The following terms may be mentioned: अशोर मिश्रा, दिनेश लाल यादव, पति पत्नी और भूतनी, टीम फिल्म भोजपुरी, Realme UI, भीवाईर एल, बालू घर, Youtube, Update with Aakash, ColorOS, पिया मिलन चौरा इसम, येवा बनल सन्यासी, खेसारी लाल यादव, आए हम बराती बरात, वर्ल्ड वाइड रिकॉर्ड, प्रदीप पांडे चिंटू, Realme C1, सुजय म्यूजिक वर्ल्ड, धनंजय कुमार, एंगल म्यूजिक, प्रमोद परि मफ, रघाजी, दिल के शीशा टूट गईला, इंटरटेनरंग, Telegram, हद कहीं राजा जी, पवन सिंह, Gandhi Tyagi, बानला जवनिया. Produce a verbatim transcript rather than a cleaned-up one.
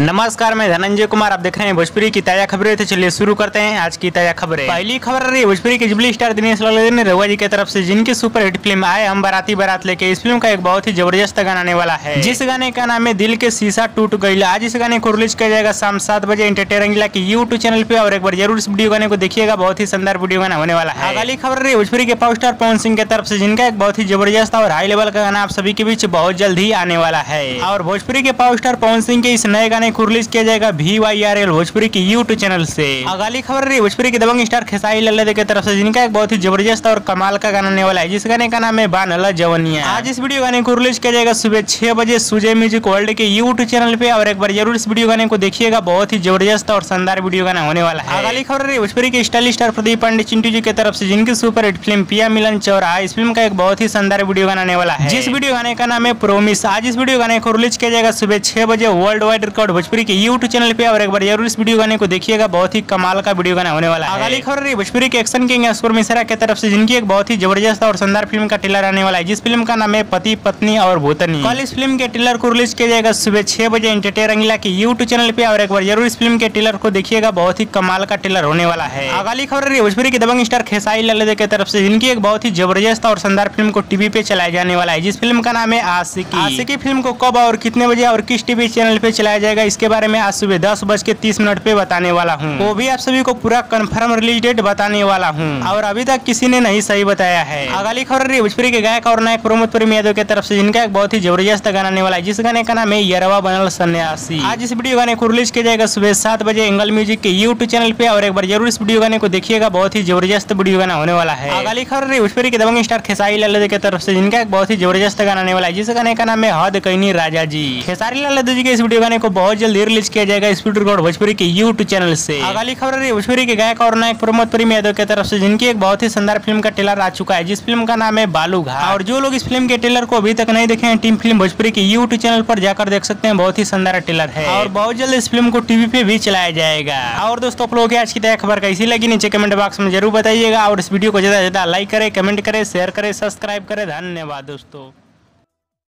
नमस्कार, मैं धनंजय कुमार, आप देख रहे हैं भोजपुरी की ताजा खबरें। तो चलिए शुरू करते हैं आज की ताजा खबरें। पहली खबर आ रही है भोजपुरी के जुबली स्टार दिनेश लाल यादव ने रघाजी की तरफ से जिनकी सुपरहिट फिल्म आए हम बराती बरात लेके इस फिल्म का एक बहुत ही जबरदस्त गाना आने वाला है, जिस गाने का नाम है दिल के शीशा टूट गईला। आज इस गाने को रिलीज किया जाएगा शाम सात बजे इंटरटेनरंग के यूट्यूब चैनल पे, और एक बार जरूर इस वीडियो गाने को देखिएगा, बहुत ही शानदार वीडियो गाना होने वाला है। अगली खबर रही है भोजपुरी के पॉप स्टार पवन सिंह की तरफ से जिनका एक बहुत ही जबरदस्त और हाई लेवल का गाना आप सभी के बीच बहुत जल्द ही आने वाला है, और भोजपुरी के पॉप स्टार पवन सिंह के इस नए गाने को रिलीज किया जाएगा भीवाईर एल भोजपुरी की यूट्यूब चैनल से। अगली खबर रही भोजपुरी के दबंग स्टार खेसारी लाल यादव की तरफ से जिनका एक बहुत ही जबरदस्त और कमाल का गाना आने वाला है, जिस गाने का नाम है बानला जवनिया। आज इस वीडियो गाने को रिलीज किया जाएगा सुबह छह बजे सुजय म्यूजिक वर्ल्ड के यूट्यूब चैनल पे, और एक बार जरूर इस वीडियो गाने को देखिएगा, बहुत ही जबरदस्त और शानदार वीडियो गाना होने वाला है। अगली खबर रही भोजपुरी के स्टाइलिश स्टार प्रदीप पांडे चिंटू जी की तरफ से जिनकी सुपरहिट फिल्म पिया मिलन चौरा इसम का एक बहुत ही शानदार वीडियो गाना आने वाला है, जिस वीडियो गाने का नाम है प्रोमिस। आज इस वीडियो गाने को रिलीज किया जाएगा सुबह छह बजे वर्ल्ड वाइड रिकॉर्ड भोजपुरी के यूट्यूब चैनल पे, और एक बार जरूर इस वीडियो गाने को देखिएगा, बहुत ही कमाल का वीडियो गाना होने वाला है। अगली खबर रही भोजपुरी के एक्शन किंग अशोर मिश्रा की तरफ से जिनकी एक बहुत ही जबरदस्त और शानदार फिल्म का ट्रेलर आने वाला है, जिस फिल्म का नाम है पति पत्नी और भूतनी। कल इस फिल्म के ट्रेलर को रिलीज किया जाएगा सुबह छह बजे इंटरटेनरंग के यूट्यूब चैनल पे, और एक बार जरूर इस फिल्म के ट्रेलर को देखिएगा, बहुत ही कमाल का ट्रेलर होने वाला है। अगली खबर रही भोजपुरी के दबंग स्टार खेसारी लाल यादव की तरफ से जिनकी एक बहुत ही जबरदस्त और शानदार फिल्म को टीवी पे चलाया जाने वाला है, जिस फिल्म का नाम है आसिकी आसिक। फिल्म को कब और कितने बजे और किस टीवी चैनल पे चलाया जाएगा इसके बारे में आज सुबह दस बज के तीस मिनट पे बताने वाला हूँ, वो भी आप सभी को पूरा कंफर्म रिलीज डेट बताने वाला हूँ, और अभी तक किसी ने नहीं सही बताया है। अगली खबर रही भोजपुरी के गायक और नायक प्रमोद परि मफ की तरफ से जिनका एक बहुत ही जबरदस्त गाना आने वाला है, जिस गाने का नाम है येवा बनल सन्यासी। आज इस वीडियो गाने को रिलीज किया जाएगा सुबह सात बजे एंगल म्यूजिक के यूट्यूब चैनल पे, और एक बार जरूर इस वीडियो गाने को देखिएगा, बहुत ही जबरदस्त वीडियो गाना होने वाला है। अगली खबर रही भोजपुरी के दबंग स्टार खेसारी लाल यादव की तरफ से जिनका एक बहुत ही जबरदस्त गाना आने वाला है, जिस गाने का नाम है हद कहीं राजा जी। खेसारी लाल यादव जी के इस वीडियो गाने को बहुत जल्द रिलीज किया जाएगा स्पीड रिकॉर्ड भोजपुरी के यूट्यूब चैनल से। अगली खबर है भोजपुरी के गायक और नायक प्रमोद परि मफ की तरफ से जिनकी एक बहुत ही शानदार फिल्म का ट्रेलर आ चुका है, जिस फिल्म का नाम है बालू घर, और जो लोग इस फिल्म के ट्रेलर को अभी तक नहीं देखे हैं टीम फिल्म भोजपुरी के यूट्यूब चैनल पर जाकर देख सकते हैं, बहुत ही शानदार ट्रेलर है, और बहुत जल्द इस फिल्म को टीवी पे भी चलाया जाएगा। और दोस्तों, आप लोगों की आज की ताजा खबर कैसी लगी नीचे कमेंट बॉक्स में जरूर बताइएगा, और इस वीडियो को ज्यादा से ज्यादा लाइक करे, कमेंट करे, शेयर करे, सब्सक्राइब करे। धन्यवाद दोस्तों।